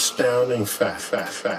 astounding fact.